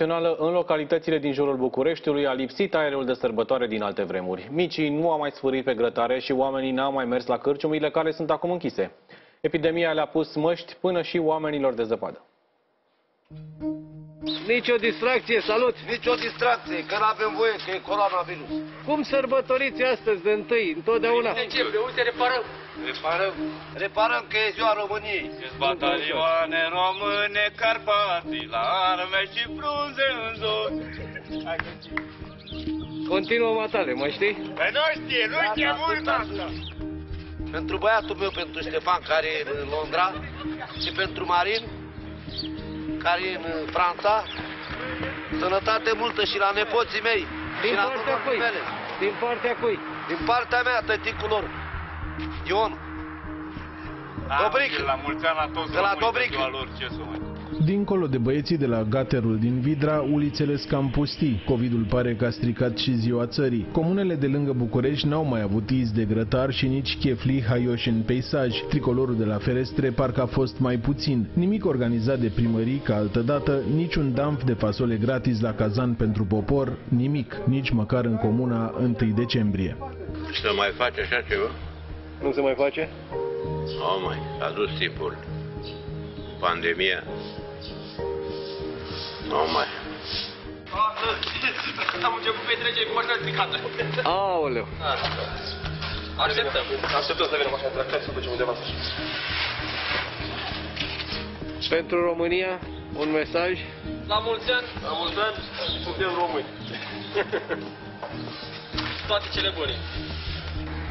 națională în localitățile din jurul Bucureștiului a lipsit aerul de sărbătoare din alte vremuri. Micii nu au mai sfârșit pe grătare și oamenii n-au mai mers la cârciumurile care sunt acum închise. Epidemia le-a pus măști până și oamenilor de zăpadă. Nici o distracție, salut! Nici o distracție, că n-avem voie, că e coronavirus. Cum sărbătoriți astăzi de întâi, întotdeauna? Uite, reparăm că e ziua României. Batalioane române, Carpații, la arme și frunze în zon. Continuă matale, mă știi? Pe noi știe, nu știe mult asta! Pentru băiatul meu, pentru Ștefan, care e în Londra, și pentru Marin, care e în Franța. Sănătate multă și la nepoții mei. Din partea cui? Din partea cui? Din partea mea, tăticul lor. Ion. Dobric. De la Dobric. Dincolo de băieții de la Gaterul din Vidra, ulițele sunt pustii. Covidul pare că a stricat și ziua țării. Comunele de lângă București n-au mai avut iz de grătar și nici cheflii haioși în peisaj. Tricolorul de la ferestre parcă a fost mai puțin. Nimic organizat de primării ca altădată, niciun damp de fasole gratis la Cazan pentru popor, nimic, nici măcar în comuna 1 decembrie. Se mai face așa ceva? Nu se mai face? Nu mai, a dus timpul. Pandemia. Nu mai. Am început petrecere cu mașina stricată. Aoleu. Așteptăm să vină mașina stricată, să ducem undeva. Pentru România, un mesaj. La mulți ani. La mulți ani și suntem români. Toate cele bune.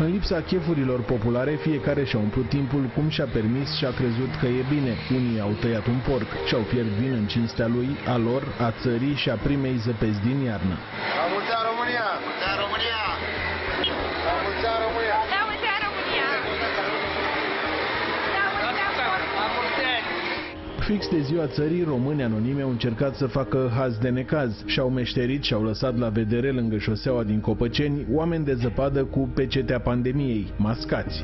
În lipsa chefurilor populare, fiecare și-a umplut timpul cum și-a permis și-a crezut că e bine. Unii au tăiat un porc și-au fiert vin în cinstea lui, a lor, a țării și a primei zăpezi din iarnă. La mulți ani, România! La mulți ani, România! La mulți ani, România! La mulți ani, România! La mulți ani! Fix de ziua țării, români anonimi au încercat să facă haz de necaz. Și-au meșterit și-au lăsat la vedere lângă șoseaua din Copăceni oameni de zăpadă cu pecetea pandemiei, mascați.